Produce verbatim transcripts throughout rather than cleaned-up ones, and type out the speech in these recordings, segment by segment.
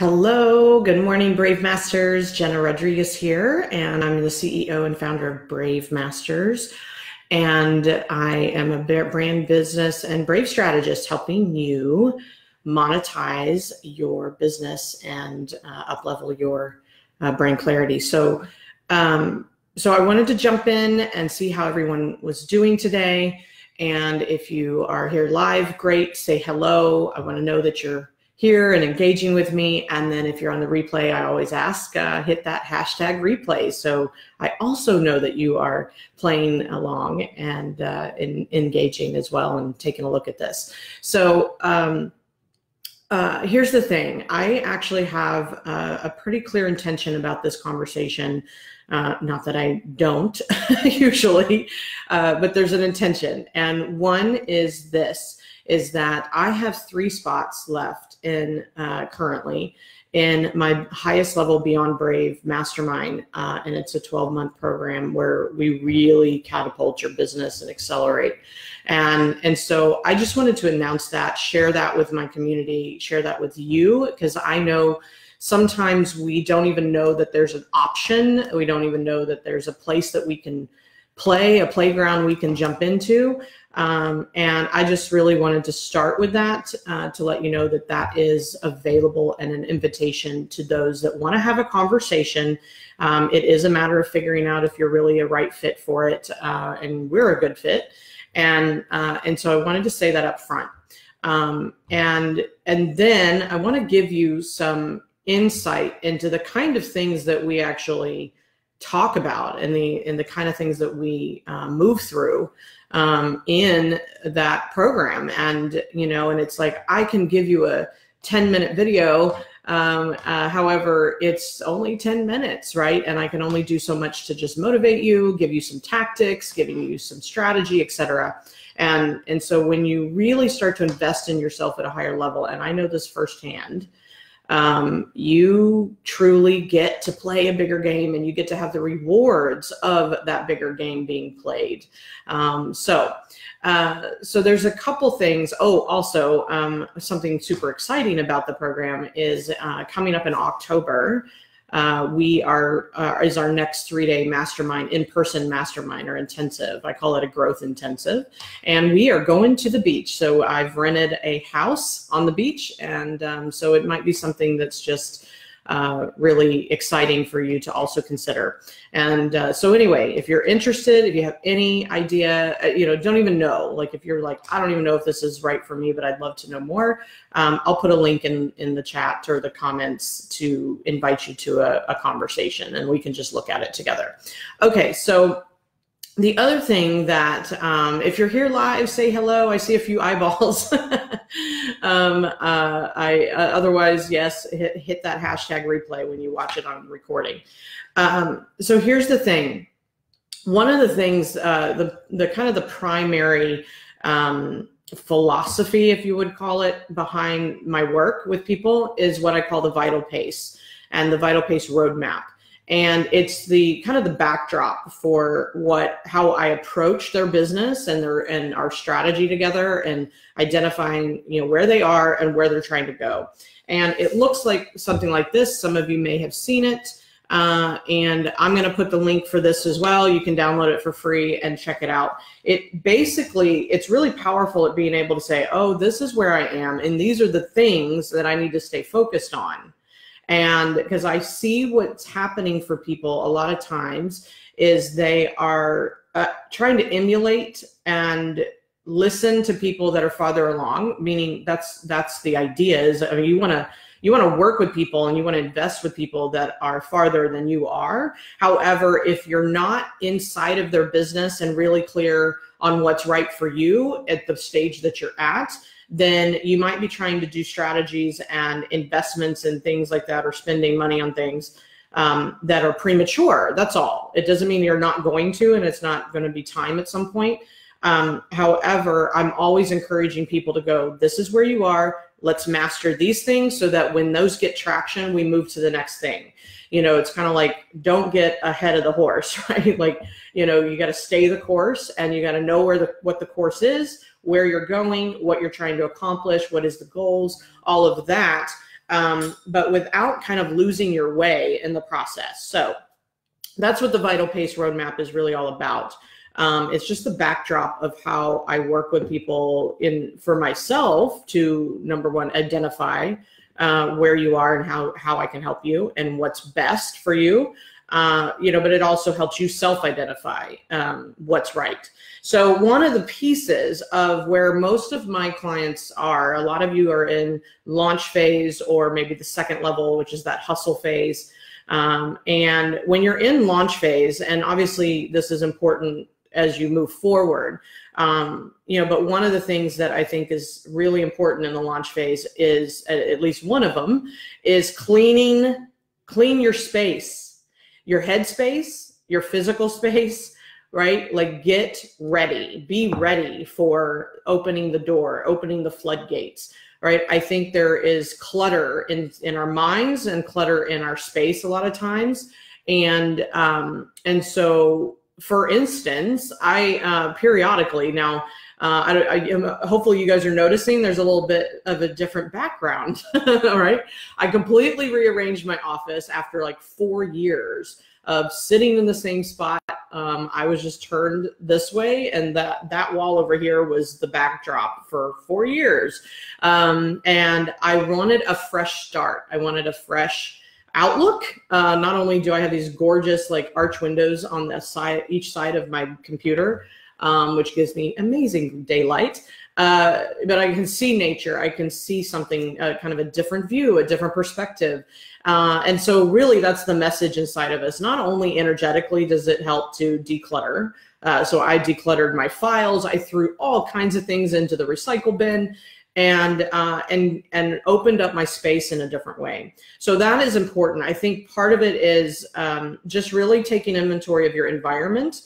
Hello, good morning, Brave Masters. Jena Rodriguez here, and I'm the C E O and founder of Brave Masters. And I am a brand business and brave strategist helping you monetize your business and uh, uplevel your uh, brand clarity. So, um, so I wanted to jump in and see how everyone was doing today. And if you are here live, great, say hello. I want to know that you're here and engaging with me. And then if you're on the replay, I always ask, uh, hit that hashtag replay. So I also know that you are playing along and uh, in, engaging as well and taking a look at this. So um, uh, here's the thing. I actually have a, a pretty clear intention about this conversation. Uh, not that I don't usually, uh, but there's an intention. And one is this, is that I have three spots left in uh, currently in my highest level Beyond Brave Mastermind. Uh, and it's a twelve month program where we really catapult your business and accelerate. And, and so I just wanted to announce that, share that with my community, share that with you, because I know sometimes we don't even know that there's an option. We don't even know that there's a place that we can play, a playground we can jump into. Um, and I just really wanted to start with that uh, to let you know that that is available and an invitation to those that want to have a conversation. Um, it is a matter of figuring out if you're really a right fit for it, uh, and we're a good fit. And, uh, and so I wanted to say that up front. Um, and, and then I want to give you some insight into the kind of things that we actually talk about and the and the kind of things that we uh, move through um, in that program. And you know, and it's like I can give you a ten minute video, um, uh, however, it's only ten minutes, right? And I can only do so much to just motivate you, give you some tactics, giving you some strategy, et cetera. And and so when you really start to invest in yourself at a higher level, and I know this firsthand. Um, you truly get to play a bigger game and you get to have the rewards of that bigger game being played. Um, so, uh, so there's a couple things. Oh, also, um, something super exciting about the program is, uh, coming up in October, uh, we are, uh, is our next three day mastermind, in-person mastermind or intensive. I call it a growth intensive, and we are going to the beach. So I've rented a house on the beach. And, um, so it might be something that's just, uh, really exciting for you to also consider. And, uh, so anyway, if you're interested, if you have any idea, you know, don't even know, like if you're like, I don't even know if this is right for me, but I'd love to know more. Um, I'll put a link in, in the chat or the comments to invite you to a, a conversation and we can just look at it together. Okay. So the other thing that, um, if you're here live, say hello. I see a few eyeballs. um, uh, I, uh, otherwise, yes, hit, hit that hashtag replay when you watch it on recording. Um, so here's the thing. One of the things, uh, the, the kind of the primary um, philosophy, if you would call it, behind my work with people is what I call the Vital Pace and the Vital Pace Roadmap. And it's the kind of the backdrop for what, how I approach their business and their, and our strategy together and identifying, you know, where they are and where they're trying to go. And it looks like something like this. Some of you may have seen it. Uh, and I'm going to put the link for this as well. You can download it for free and check it out. It basically, it's really powerful at being able to say, oh, this is where I am. And these are the things that I need to stay focused on. And because I see what's happening for people a lot of times is they are uh, trying to emulate and listen to people that are farther along, meaning that's that's the idea is, I mean, you want to you want to work with people and you want to invest with people that are farther than you are. However, if you're not inside of their business and really clear on what's right for you at the stage that you're at, then you might be trying to do strategies and investments and things like that, or spending money on things um, that are premature. That's all. It doesn't mean you're not going to, and it's not going to be time at some point. Um, however, I'm always encouraging people to go, this is where you are. Let's master these things so that when those get traction, we move to the next thing. You know, it's kind of like, don't get ahead of the horse, right? Like, you know, you got to stay the course and you got to know where the, what the course is, where you're going, what you're trying to accomplish, what is the goals, all of that. um, but without kind of losing your way in the process. So that's what the Vital Pace Roadmap is really all about. Um, it's just the backdrop of how I work with people in for myself to, number one, identify uh, where you are and how, how I can help you and what's best for you. Uh, you know, but it also helps you self-identify um, what's right. So one of the pieces of where most of my clients are, a lot of you are in launch phase or maybe the second level, which is that hustle phase. Um, and when you're in launch phase, and obviously this is important as you move forward, um, you know, but one of the things that I think is really important in the launch phase is, at least one of them, is cleaning, clean your space. Your head space, your physical space, right? Like get ready, be ready for opening the door, opening the floodgates, right? I think there is clutter in, in our minds and clutter in our space a lot of times. And, um, and so for instance, I uh, periodically now, Uh, I, I, hopefully you guys are noticing there's a little bit of a different background, all right? I completely rearranged my office after like four years of sitting in the same spot. Um, I was just turned this way, and that, that wall over here was the backdrop for four years. Um, and I wanted a fresh start. I wanted a fresh outlook. Uh, not only do I have these gorgeous like arch windows on the side, each side of my computer, Um, which gives me amazing daylight. Uh, but I can see nature. I can see something, uh, kind of a different view, a different perspective. Uh, and so really that's the message inside of us. Not only energetically does it help to declutter. Uh, so I decluttered my files. I threw all kinds of things into the recycle bin and, uh, and, and opened up my space in a different way. So that is important. I think part of it is um, just really taking inventory of your environment.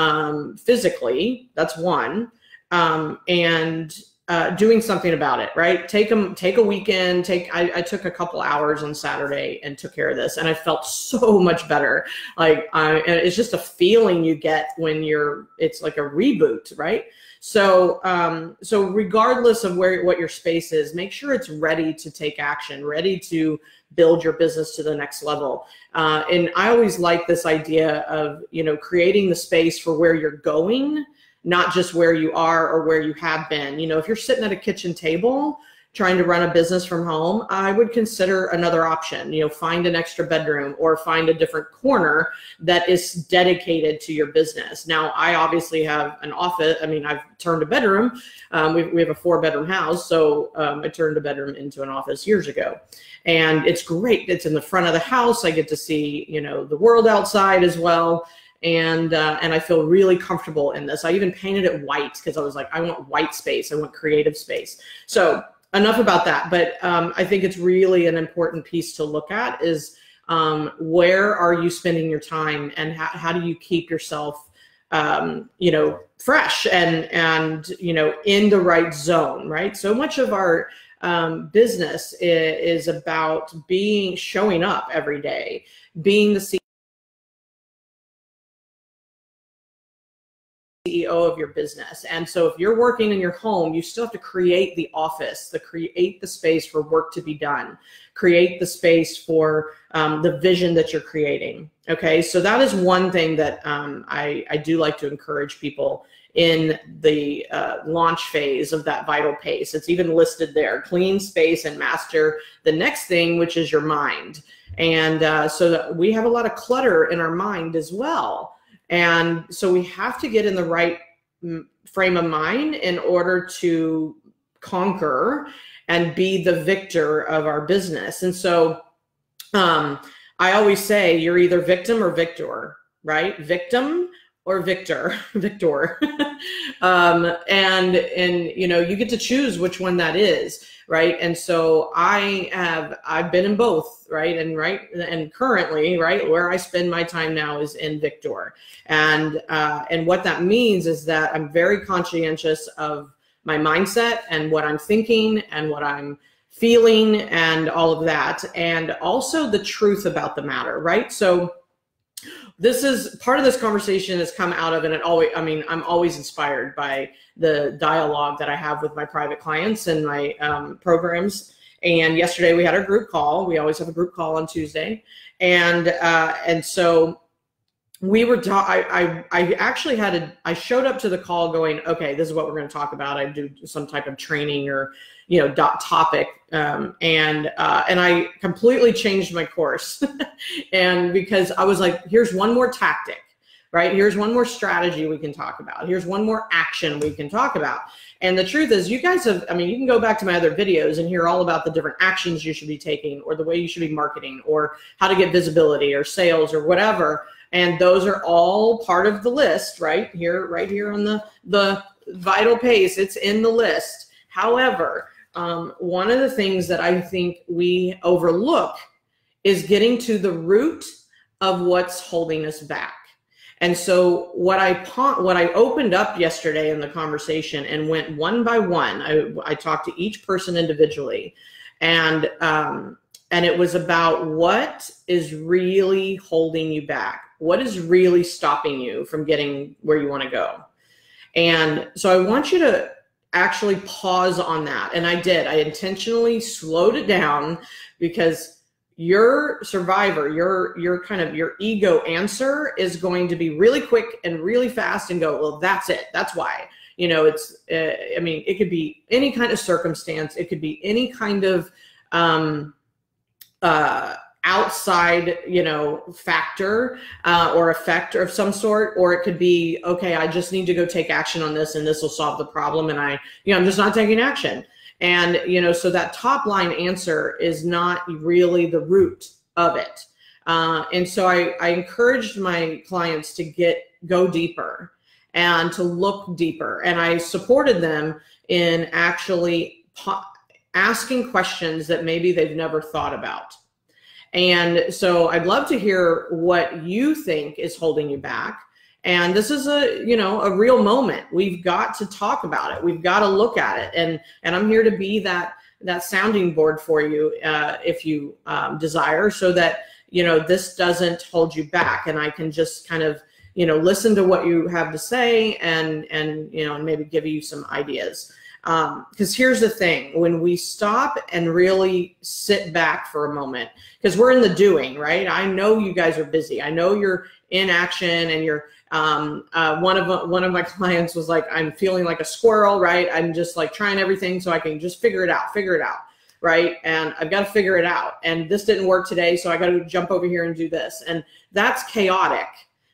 Um, physically, that's one, um, and uh, doing something about it, right? Take a, take a weekend, take, I, I took a couple hours on Saturday and took care of this, and I felt so much better. Like, I, and it's just a feeling you get when you're, it's like a reboot, right? So, um, so regardless of where, what your space is, make sure it's ready to take action, ready to build your business to the next level. Uh, and I always like this idea of, you know, creating the space for where you're going, not just where you are or where you have been. You know, if you're sitting at a kitchen table trying to run a business from home, I would consider another option, you know, find an extra bedroom or find a different corner that is dedicated to your business. Now, I obviously have an office. I mean, I've turned a bedroom. Um, we, we have a four bedroom house. So um, I turned a bedroom into an office years ago, and it's great. It's in the front of the house. I get to see, you know, the world outside as well. And, uh, and I feel really comfortable in this. I even painted it white because I was like, I want white space. I want creative space. So enough about that. But um, I think it's really an important piece to look at is um, where are you spending your time, and how, how do you keep yourself, um, you know, fresh and, and, you know, in the right zone, right? So much of our um, business is, is about being, showing up every day, being the C E O of your business. And so if you're working in your home, you still have to create the office, the create the space for work to be done, create the space for um, the vision that you're creating. Okay, so that is one thing that um, I, I do like to encourage people in the uh, launch phase of that Vital Pace. It's even listed there, clean space and master the next thing, which is your mind. And uh, so that we have a lot of clutter in our mind as well. And so we have to get in the right frame of mind in order to conquer and be the victor of our business. And so um, I always say you're either victim or victor, right? Victim or victor, victor. um, and, and, you know, you get to choose which one that is, right? And so I have, I've been in both, right? And right. And currently, right, where I spend my time now is in victor. And, uh, and what that means is that I'm very conscientious of my mindset and what I'm thinking and what I'm feeling and all of that. And also the truth about the matter, right? So this is part of this conversation has come out of, and it always, I mean, I'm always inspired by the dialogue that I have with my private clients and my um, programs. And yesterday we had our group call. We always have a group call on Tuesday. And, uh, and so we were, ta I, I, I actually had a, I showed up to the call going, okay, this is what we're going to talk about. I do some type of training or, you know, dot topic. Um, and, uh, and I completely changed my course. And because I was like, here's one more tactic, right? Here's one more strategy we can talk about. Here's one more action we can talk about. And the truth is, you guys have, I mean, you can go back to my other videos and hear all about the different actions you should be taking, or the way you should be marketing, or how to get visibility or sales or whatever. And those are all part of the list right here, right here on the, the Vital Pace. It's in the list. However, um, one of the things that I think we overlook is getting to the root of what's holding us back. And so what I what I opened up yesterday in the conversation and went one by one, I, I talked to each person individually, and um, and it was about what is really holding you back, what is really stopping you from getting where you want to go. And so I want you to actually pause on that, and I did. I intentionally slowed it down because your survivor, your, your kind of your ego answer is going to be really quick and really fast and go, well, that's it. That's why, you know, it's, uh, I mean, it could be any kind of circumstance. It could be any kind of, um, uh, outside, you know, factor uh, or effect of some sort, or it could be, okay, I just need to go take action on this and this will solve the problem. And I, you know, I'm just not taking action. And, you know, so that top line answer is not really the root of it. Uh, and so I, I encouraged my clients to get, go deeper and to look deeper. And I supported them in actually asking questions that maybe they've never thought about. And so I'd love to hear what you think is holding you back. And this is a, you know, a real moment. We've got to talk about it. We've got to look at it. And, and I'm here to be that, that sounding board for you, uh, if you um, desire, so that, you know, this doesn't hold you back. And I can just kind of, you know, listen to what you have to say and, and, you know, and maybe give you some ideas. Um, cause here's the thing, when we stop and really sit back for a moment, cause we're in the doing, right? I know you guys are busy. I know you're in action and you're, um, uh, one of, one of my clients was like, I'm feeling like a squirrel, right? I'm just like trying everything so I can just figure it out, figure it out. Right. And I've got to figure it out. And this didn't work today, so I got to jump over here and do this. And that's chaotic.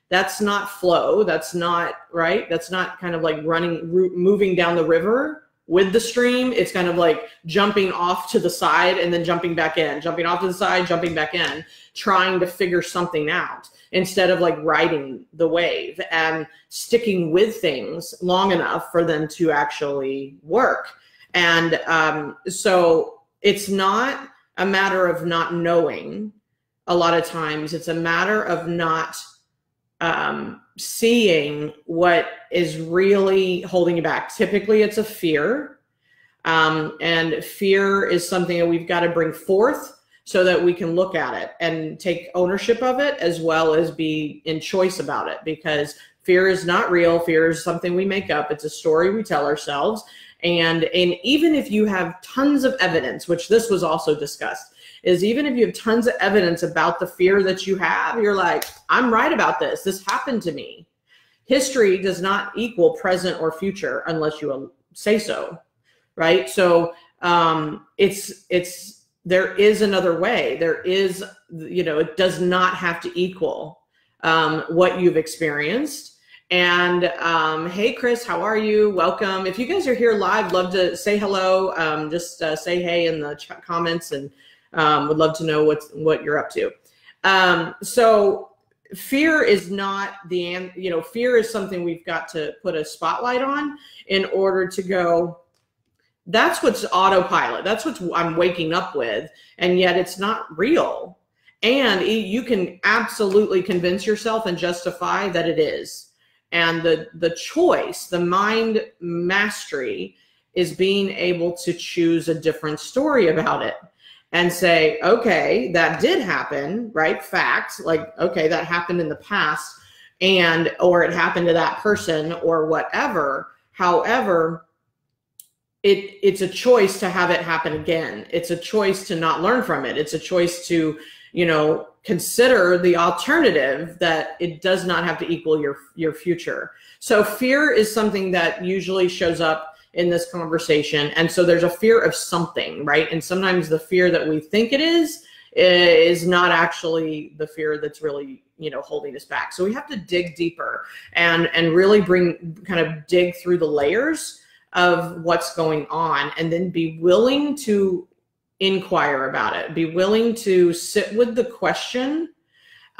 That's not flow. That's not right. That's not kind of like running, moving down the river with the stream. It's kind of like jumping off to the side and then jumping back in, jumping off to the side, jumping back in, trying to figure something out instead of like riding the wave and sticking with things long enough for them to actually work. And um, so it's not a matter of not knowing. A lot of times it's a matter of not um, seeing what is really holding you back. Typically it's a fear. Um, and fear is something that we've got to bring forth so that we can look at it and take ownership of it, as well as be in choice about it, because fear is not real. Fear is something we make up. It's a story we tell ourselves. And, and even if you have tons of evidence, which this was also discussed, is even if you have tons of evidence about the fear that you have, you're like, I'm right about this. This happened to me. History does not equal present or future unless you say so, right? So um, it's, it's, there is another way. There is, you know, it does not have to equal um, what you've experienced. And um, hey, Chris, how are you? Welcome. If you guys are here live, love to say hello. Um, just uh, say hey in the ch comments, and um, would love to know what's, what you're up to. Um, so. Fear is not the, you know, fear is something we've got to put a spotlight on in order to go, that's what's autopilot. That's what I'm waking up with. And yet it's not real. And you can absolutely convince yourself and justify that it is. And the, the choice, the mind mastery is being able to choose a different story about it. And say, okay, that did happen, right? Fact, like, okay, that happened in the past, and, or it happened to that person or whatever. However, it it's a choice to have it happen again. It's a choice to not learn from it. It's a choice to, you know, consider the alternative that it does not have to equal your, your future. So fear is something that usually shows up in this conversation. And so there's a fear of something, right? And sometimes the fear that we think it is, is not actually the fear that's really, you know, holding us back. So we have to dig deeper and, and really bring, kind of dig through the layers of what's going on, and then be willing to inquire about it. Be willing to sit with the question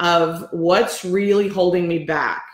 of what's really holding me back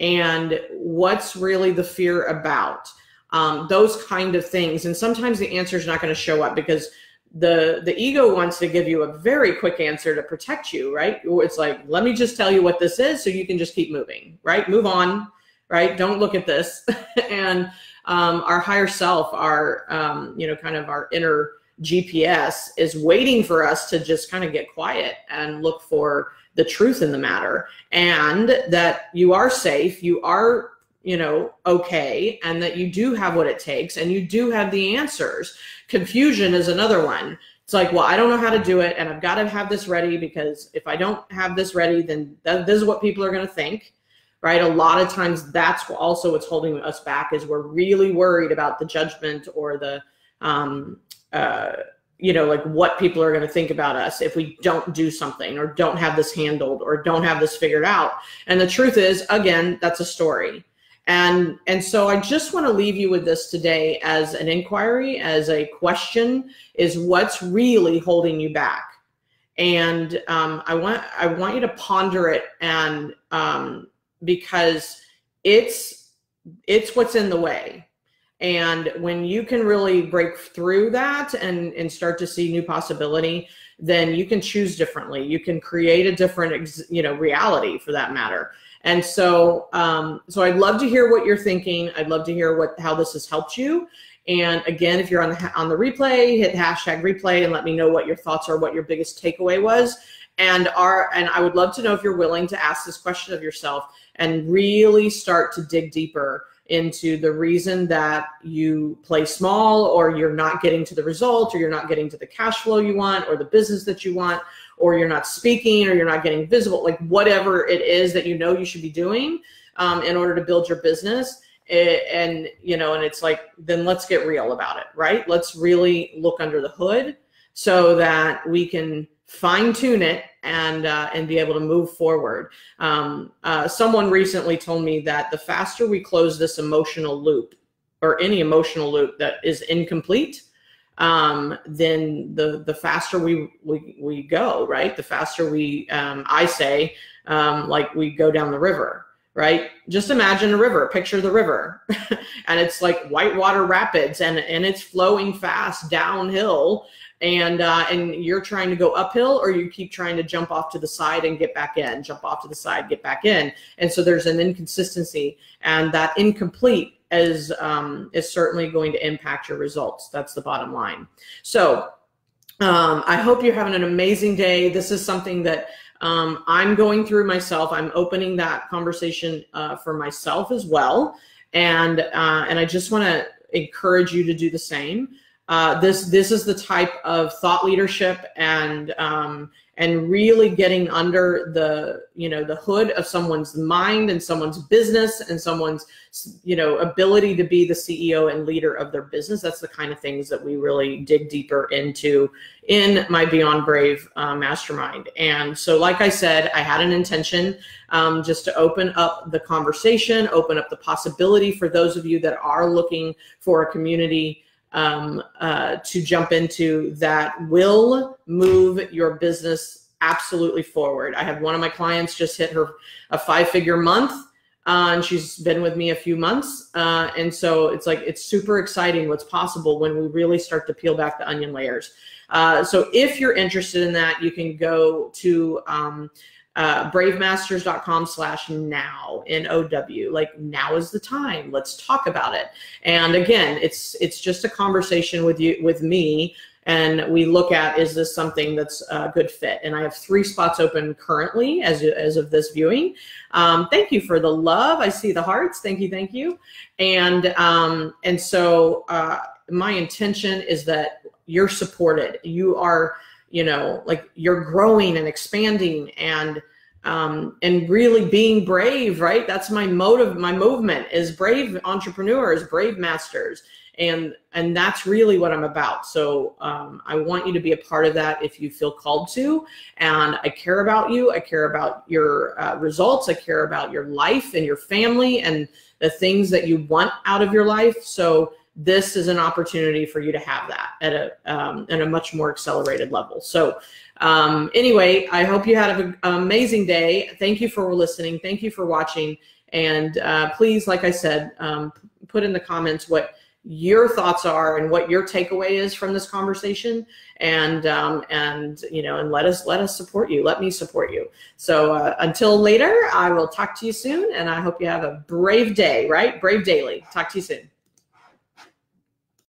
and what's really the fear about, um, those kind of things. And sometimes the answer is not going to show up because the, the ego wants to give you a very quick answer to protect you, right? It's like, let me just tell you what this is so you can just keep moving, right? Move on, right? Don't look at this. And um, our higher self, our, um, you know, kind of our inner G P S is waiting for us to just kind of get quiet and look for the truth in the matter, and that you are safe, you are, you know, okay, and that you do have what it takes and you do have the answers. Confusion is another one. It's like, well, I don't know how to do it, and I've got to have this ready, because if I don't have this ready, then th- this is what people are going to think, right? A lot of times that's also what's holding us back, is we're really worried about the judgment or the, um, uh, you know, like what people are going to think about us if we don't do something or don't have this handled or don't have this figured out. And the truth is, again, that's a story. And, and so I just want to leave you with this today as an inquiry, as a question, is what's really holding you back. And um, I want, I want you to ponder it, and um, because it's, it's what's in the way. And when you can really break through that and, and start to see new possibility, then you can choose differently. You can create a different, you know, reality for that matter. And so, um, so I'd love to hear what you're thinking. I'd love to hear what, how this has helped you. And again, if you're on the, on the replay, hit hashtag replay and let me know what your thoughts are, what your biggest takeaway was. And are, and I would love to know if you're willing to ask this question of yourself and really start to dig deeper into the reason that you play small, or you're not getting to the result, or you're not getting to the cash flow you want, or the business that you want, or you're not speaking, or you're not getting visible, like whatever it is that you know you should be doing um, in order to build your business. And, you know, and it's like, then let's get real about it, right? Let's really look under the hood so that we can fine tune it and uh, and be able to move forward. Um, uh, someone recently told me that the faster we close this emotional loop, or any emotional loop that is incomplete, um, then the the faster we we we go, right? The faster we, um, I say, um, like we go down the river, right? Just imagine a river, picture the river, and it's like whitewater rapids, and and it's flowing fast downhill. And uh, and you're trying to go uphill, or you keep trying to jump off to the side and get back in, jump off to the side, get back in. And so there's an inconsistency, and that incomplete is, um, is certainly going to impact your results. That's the bottom line. So um, I hope you're having an amazing day. This is something that um, I'm going through myself. I'm opening that conversation uh, for myself as well. And, uh, and I just want to encourage you to do the same. Uh, this this is the type of thought leadership and um, and really getting under the you know the hood of someone's mind and someone's business and someone's you know ability to be the C E O and leader of their business. That's the kind of things that we really dig deeper into in my Beyond Brave uh, Mastermind. And so, like I said, I had an intention um, just to open up the conversation, open up the possibility for those of you that are looking for a community um, uh, to jump into that will move your business absolutely forward. I have one of my clients just hit her a five figure month, uh, and she's been with me a few months. Uh, and so it's like, it's super exciting what's possible when we really start to peel back the onion layers. Uh, so if you're interested in that, you can go to, um, Uh, brave masters dot com slash now, N O W, like now is the time. Let's talk about it. And again, it's it's just a conversation with you, with me, and we look at, is this something that's a good fit? And I have three spots open currently as, as of this viewing. Um, thank you for the love. I see the hearts. Thank you, thank you. And, um, and so uh, my intention is that you're supported. You are, you know, like you're growing and expanding and, um, and really being brave, right? That's my motive. My movement is brave entrepreneurs, brave masters. And, and that's really what I'm about. So um, I want you to be a part of that if you feel called to, and I care about you. I care about your uh, results. I care about your life and your family and the things that you want out of your life. So this is an opportunity for you to have that at a, um, at a much more accelerated level. So um, anyway, I hope you had an amazing day. Thank you for listening. Thank you for watching. And uh, please, like I said, um, put in the comments what your thoughts are and what your takeaway is from this conversation, and um, and you know, and let us let us support you. Let me support you. So uh, until later, I will talk to you soon, and I hope you have a brave day, right? Brave daily. Talk to you soon.